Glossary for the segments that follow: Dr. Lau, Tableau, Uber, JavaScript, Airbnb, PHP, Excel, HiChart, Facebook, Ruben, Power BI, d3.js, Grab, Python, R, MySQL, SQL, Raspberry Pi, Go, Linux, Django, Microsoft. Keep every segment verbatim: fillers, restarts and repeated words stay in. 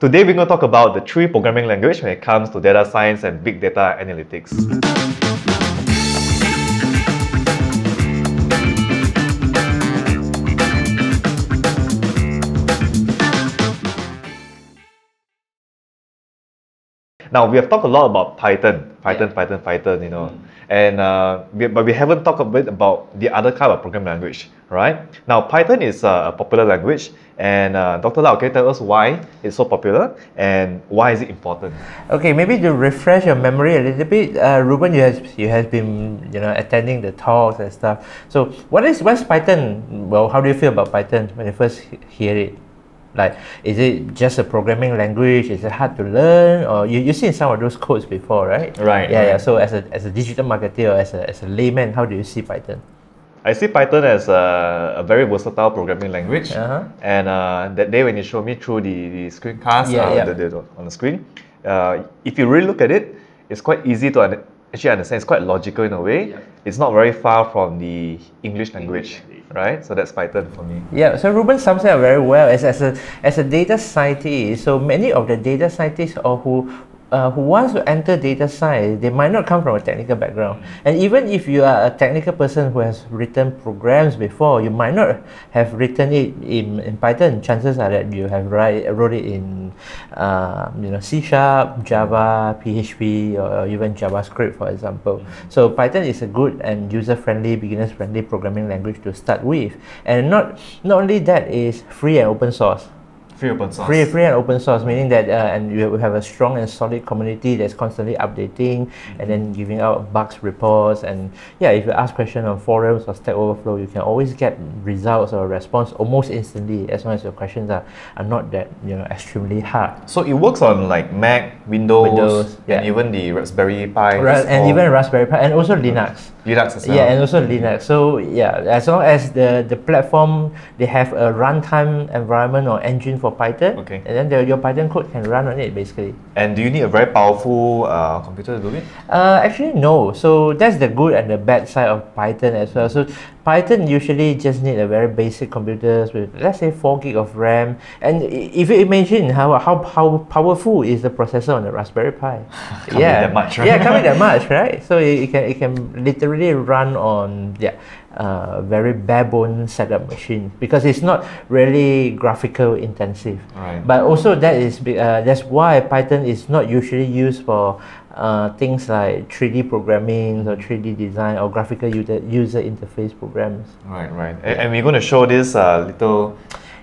Today we're going to talk about the three programming languages when it comes to data science and big data analytics. Now, we have talked a lot about Python, Python, yeah. Python, Python, you know, mm. and uh, we, but we haven't talked a bit about the other kind of programming language, right? Now, Python is uh, a popular language, and uh, Doctor Lau, can you tell us why it's so popular and why is it important? Okay, maybe to refresh your memory a little bit, uh, Ruben, you has you has been you know attending the talks and stuff. So, what is what's Python? Well, how do you feel about Python when you first hear it? Like, is it just a programming language? Is it hard to learn? Or you, you've seen some of those codes before, right? Right. Yeah, right. yeah. So as a, as a digital marketer or as a, as a layman, how do you see Python? I see Python as a, a very versatile programming language. Uh-huh. And uh, that day when you showed me through the, the screencast yeah, uh, yeah. The, the, on the screen, uh, if you really look at it, it's quite easy to un actually understand. It's quite logical in a way. Yeah. It's not very far from the English language. Right, so that's Python for me. Yeah, so Ruben sums it up very well. As, as, a, as a data scientist, so many of the data scientists or who uh, who wants to enter data science, they might not come from a technical background. And even if you are a technical person who has written programs before, you might not have written it in, in Python. Chances are that you have write, wrote it in uh, you know, C sharp, Java, P H P, or even JavaScript, for example. So Python is a good and user-friendly, beginners-friendly programming language to start with. And not, not only that, it's free and open source. Free open source. Free, free and open source, meaning that uh, and you have a strong and solid community that's constantly updating and then giving out bugs reports. And yeah, if you ask questions on forums or Stack Overflow, you can always get results or response almost instantly as long as your questions are, are not that you know extremely hard. So it works on like Mac, Windows, Windows and yeah. even the Raspberry Pi. Ra and or... even Raspberry Pi and also Linux. Linux as well. Yeah, and also Linux. So yeah, as long as the, the platform, they have a runtime environment or engine for Python, okay. and then the, your Python code can run on it basically. And do you need a very powerful uh, computer to do it? Uh, actually no, so that's the good and the bad side of Python as well. So Python usually just need a very basic computers with let's say four gig of RAM, and if you imagine how, how, how powerful is the processor on the Raspberry Pi. Can't yeah. be that much, right? Yeah, can't be that much, right? So it, it, can, it can literally run on yeah. Uh, very bare-bone setup machine because it's not really graphical intensive. Right. But also that is uh, that's why Python is not usually used for uh, things like three D programming or three D design or graphical user, user interface programs. Right, right. Yeah. And we're going to show this uh, little...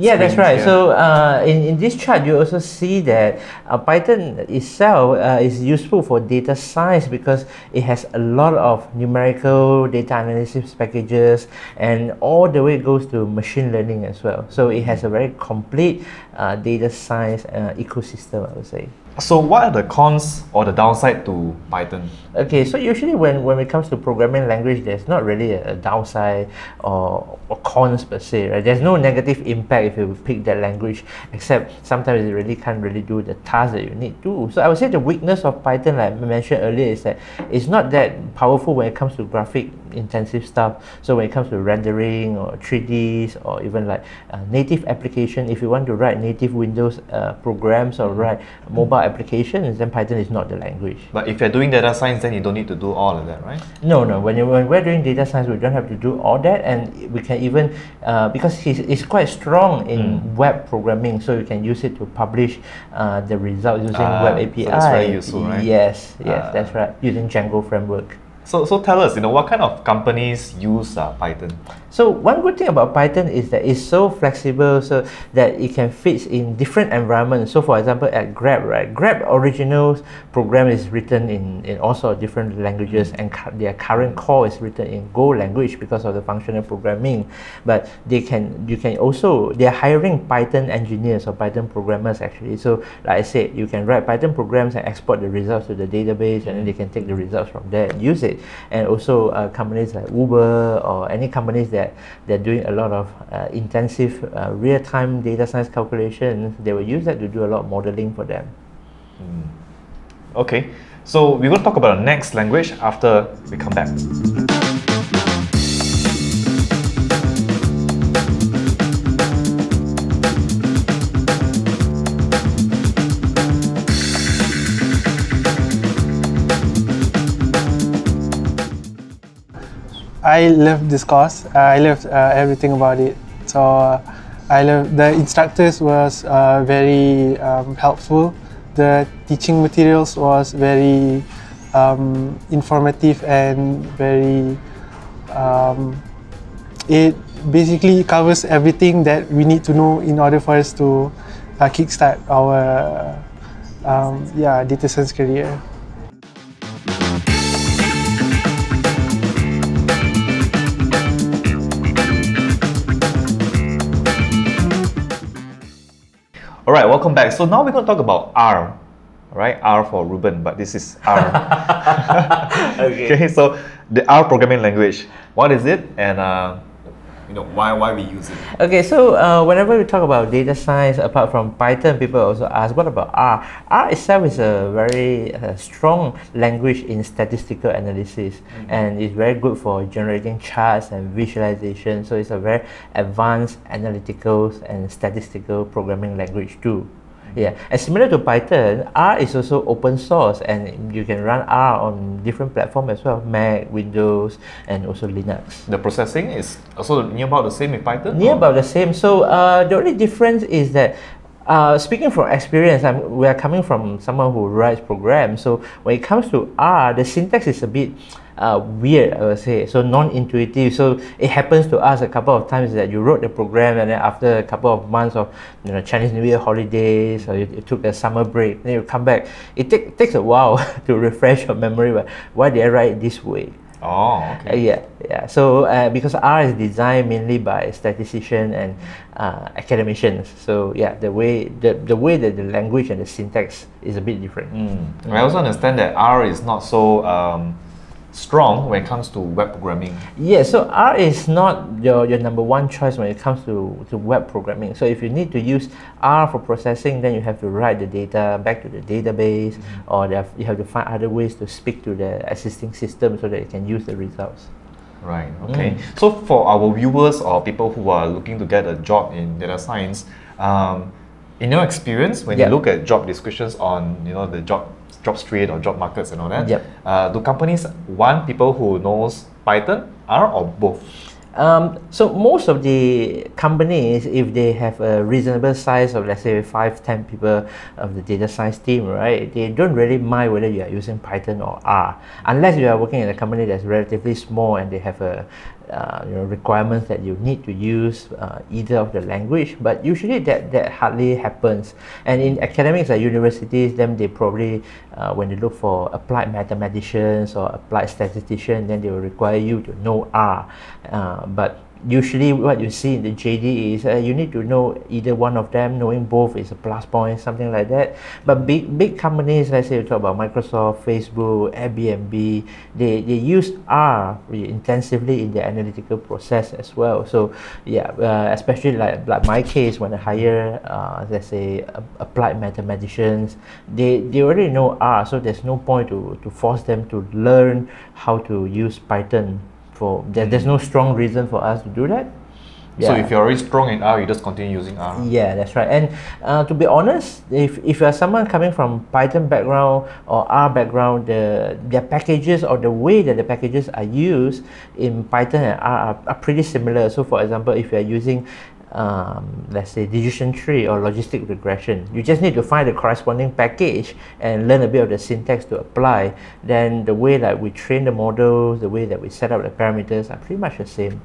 Yeah, that's right. So uh, in, in this chart, you also see that uh, Python itself uh, is useful for data science because it has a lot of numerical data analysis packages and all the way goes to machine learning as well. So it has a very complete uh, data science uh, ecosystem, I would say. So what are the cons or the downside to Python? Okay, so usually when, when it comes to programming language, there's not really a, a downside or, or cons per se, right? There's no negative impact if you pick that language, except sometimes you really can't really do the task that you need to. So I would say the weakness of Python, like I mentioned earlier, is that it's not that powerful when it comes to graphic intensive stuff. So when it comes to rendering or three Ds or even like uh, native application, if you want to write native Windows uh, programs or write mobile applications, then Python is not the language. But if you're doing data science, then you don't need to do all of that, right? No, no. When, you, when we're doing data science, we don't have to do all that, and we can even uh, because it's, it's quite strong in mm. web programming, so you can use it to publish uh, the results using uh, web A P I. So that's very useful, right? Yes, yes, uh, that's right. Using Django framework. So, so tell us, you know, what kind of companies use uh, Python? So one good thing about Python is that it's so flexible so that it can fit in different environments. So for example, at Grab, right? Grab original program is written in, in all sorts of different languages, and their current core is written in Go language because of the functional programming. But they can, you can also, they're hiring Python engineers or Python programmers actually. So like I said, you can write Python programs and export the results to the database, and then they can take the results from there and use it. And also uh, companies like Uber or any companies that they're doing a lot of uh, intensive uh, real-time data science calculations, they will use that to do a lot of modeling for them. Mm. Okay, so we're going to talk about the next language after we come back. I loved this course. Uh, I loved uh, everything about it. So uh, I loved the instructors was uh, very um, helpful. The teaching materials was very um, informative and very. Um, it basically covers everything that we need to know in order for us to uh, kickstart our um, yeah data science career. All right, welcome back. So now we're going to talk about R, right? R for Ruben, but this is R. Okay. Okay. So the R programming language. What is it, and uh, you know why why we use it? Okay. So uh, whenever we talk about data science, apart from Python, people also ask, what about R? R itself is a very uh, strong language in statistical analysis, mm-hmm. and it's very good for generating charts and visualization. So it's a very advanced analytical and statistical programming language too. Yeah, and similar to Python, R is also open source, and you can run R on different platforms as well, Mac, Windows, and also Linux. The processing is also near about the same with Python? Near about the same. So uh, the only difference is that, uh, speaking from experience, I'm, we are coming from someone who writes programs. So when it comes to R, the syntax is a bit Uh, weird, I would say, so non-intuitive. So it happens to us a couple of times that you wrote the program, and then after a couple of months of, you know, Chinese New Year holidays, or you, you took a summer break, then you come back. It take, takes a while to refresh your memory. But why did I write it this way? Oh, okay. uh, yeah, yeah. So uh, because R is designed mainly by statisticians and uh, academicians, so yeah, the way the the way that the language and the syntax is a bit different. Mm. I also understand that R is not so. Um, strong when it comes to web programming. Yeah, so R is not your, your number one choice when it comes to, to web programming. So if you need to use R for processing, then you have to write the data back to the database, mm-hmm. or have, you have to find other ways to speak to the existing system so that you can use the results. Right, okay. Mm. So for our viewers or people who are looking to get a job in data science, um, in your experience, when yep. you look at job descriptions on, you know, the job job street or job markets and all that, yep. uh, do companies want people who knows Python, R, or both? Um, so most of the companies, if they have a reasonable size of, let's say, five, ten people of the data science team, right, they don't really mind whether you are using Python or R, unless you are working in a company that's relatively small and they have a Uh, you know, requirements that you need to use uh, either of the language, but usually that that hardly happens. And in academics at universities, then they probably uh, when they look for applied mathematicians or applied statistician, then they will require you to know R. Uh, but usually what you see in the J D is uh, you need to know either one of them. Knowing both is a plus point, something like that. But big big companies, let's say you talk about Microsoft, Facebook, Airbnb, they, they use R really intensively in their analytical process as well. So yeah, uh, especially like, like my case, when I hire uh, let's say uh, applied mathematicians, they, they already know R, so there's no point to, to force them to learn how to use Python. For, there, there's no strong reason for us to do that. Yeah. So if you're already strong in R, you just continue using R. Yeah, that's right. And uh, to be honest, if, if you're someone coming from Python background or R background, the, the packages or the way that the packages are used in Python and R are, are pretty similar. So for example, if you're using Um, let's say decision tree or logistic regression, you just need to find the corresponding package and learn a bit of the syntax to apply. Then the way that we train the models, the way that we set up the parameters are pretty much the same.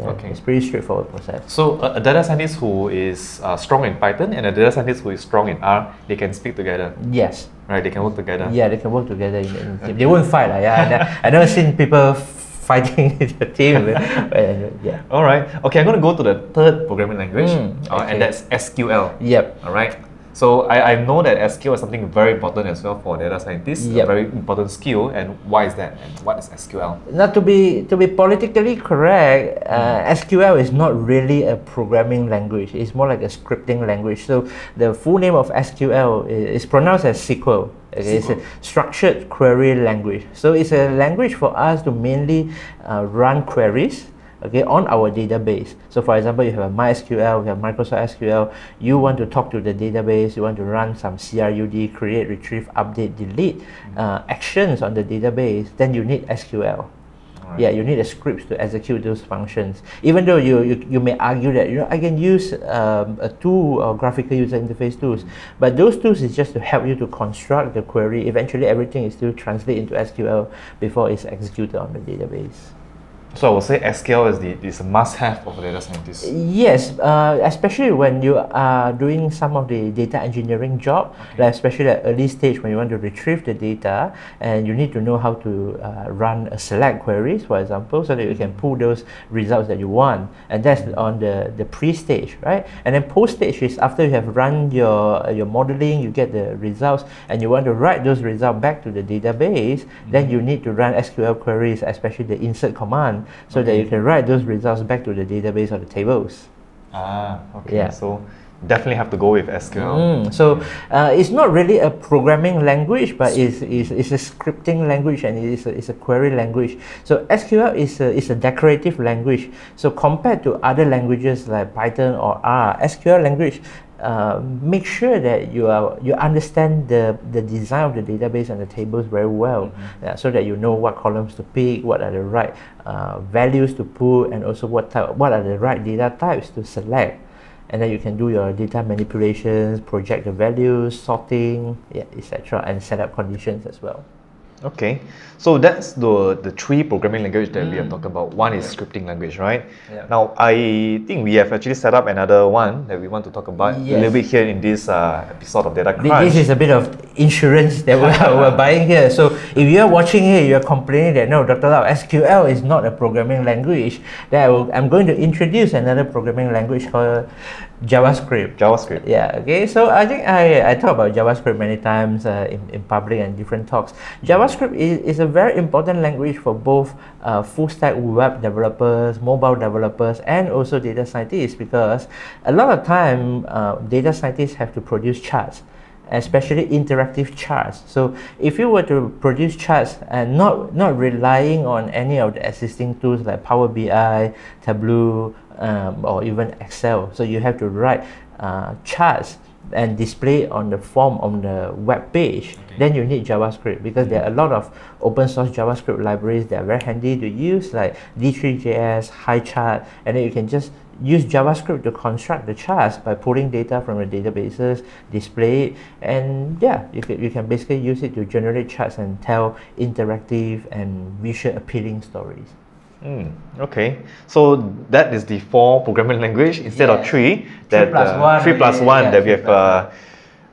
Yeah, okay. It's pretty straightforward process. So uh, a data scientist who is uh, strong in Python and a data scientist who is strong in R, they can speak together. Yes. Right, they can work together. Yeah, they can work together. In, in okay. They won't fight. Like, yeah, I, I've never seen people fighting the team. Yeah. All right. Okay, I'm going to go to the third programming language, mm, okay. uh, and that's S Q L. Yep. All right. So I, I know that S Q L is something very important as well for data scientists. Yep. A very important skill. And why is that? And what is S Q L? Now, to be to be politically correct, uh, S Q L is not really a programming language. It's more like a scripting language. So the full name of S Q L is, is pronounced as S Q L. Okay, it's a structured query language. So it's a language for us to mainly uh, run queries, okay, on our database. So for example, you have a MySQL, you have Microsoft S Q L, you want to talk to the database, you want to run some C R U D, create, retrieve, update, delete uh, actions on the database, then you need S Q L. Right. Yeah, you need the scripts to execute those functions. Even though you, you, you may argue that, you know, I can use um, a tool or graphical user interface tools, but those tools is just to help you to construct the query. Eventually, everything is still translated into S Q L before it's executed on the database. So I would say S Q L is the is a must-have of data scientists. Yes, uh, especially when you are doing some of the data engineering job, okay. like especially at early stage when you want to retrieve the data and you need to know how to uh, run a select queries, for example, so that you can pull those results that you want. And that's on the, the pre-stage, right? And then post-stage is after you have run your, your modeling, you get the results, and you want to write those results back to the database, mm-hmm. then you need to run S Q L queries, especially the insert command, so okay. that you can write those results back to the database or the tables. Ah, okay. Yeah. So definitely have to go with S Q L. Mm, so uh, it's not really a programming language, but it's, it's, it's a scripting language and it's a, it's a query language. So S Q L is a, is a declarative language. So compared to other languages like Python or R, S Q L language, Uh, make sure that you are you understand the the design of the database and the tables very well, mm-hmm. yeah, so that you know what columns to pick, what are the right uh, values to put, and also what type, what are the right data types to select, and then you can do your data manipulations, project the values, sorting, yeah, et cetera, and set up conditions as well. Okay, so that's the the three programming language that mm. we have talked about. One is scripting language, right? Yeah. Now, I think we have actually set up another one that we want to talk about yes. a little bit here in this uh, episode of Data Crunch. This is a bit of insurance that we're, we're buying here. So if you're watching here, you're complaining that, no, Doctor Lau, S Q L is not a programming language, then I will, I'm going to introduce another programming language called JavaScript. JavaScript. Yeah, okay. So I think I, I talk about JavaScript many times uh, in, in public and different talks. JavaScript is, is a very important language for both uh, full-stack web developers, mobile developers, and also data scientists, because a lot of time uh, data scientists have to produce charts, especially interactive charts. So if you were to produce charts and not, not relying on any of the existing tools like Power B I, Tableau, Um, or even Excel, so you have to write uh, charts and display on the form on the web page, okay. then you need JavaScript, because there are a lot of open source JavaScript libraries that are very handy to use, like d three dot j s, HiChart, and then you can just use JavaScript to construct the charts by pulling data from the databases, display it, and yeah, you can, you can basically use it to generate charts and tell interactive and visual appealing stories. Mm, okay, so that is the four programming language instead yeah. of three. That, three plus uh, one. Three plus yeah, one yeah, that we have uh,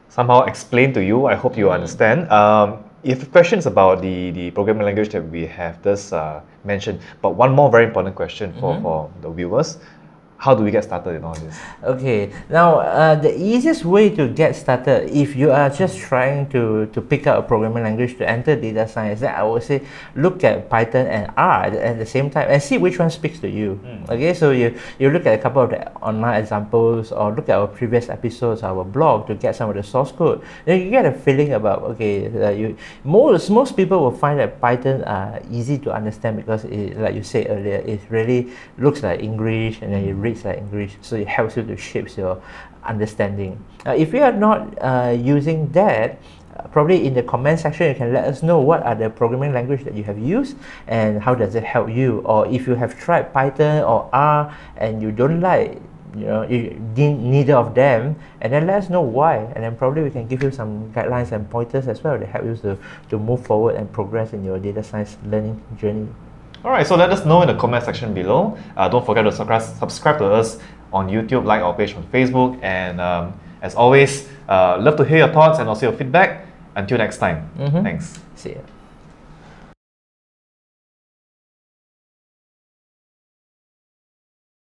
somehow explained to you. I hope you understand. Um, if you have questions about the, the programming language that we have just uh, mentioned, but one more very important question for, mm-hmm. for the viewers. How do we get started in all this? Okay, now uh, the easiest way to get started, if you are just trying to, to pick up a programming language to enter data science, then I would say look at Python and R at the same time and see which one speaks to you. Mm. Okay, so you, you look at a couple of the online examples or look at our previous episodes, our blog, to get some of the source code. Then you get a feeling about, okay, uh, you, most, most people will find that Python are easy to understand because, it, like you said earlier, it really looks like English and then you read like English, so it helps you to shape your understanding. Uh, if you are not uh, using that, uh, probably in the comment section you can let us know what are the programming language that you have used and how does it help you, or if you have tried Python or R and you don't like you know you didn't neither of them, and then let us know why, and then probably we can give you some guidelines and pointers as well to help you to, to move forward and progress in your data science learning journey. Alright, so let us know in the comment section below. Uh, don't forget to subscribe to us on YouTube, like our page on Facebook, and um, as always, uh, love to hear your thoughts and also your feedback. Until next time, mm-hmm. thanks. See ya.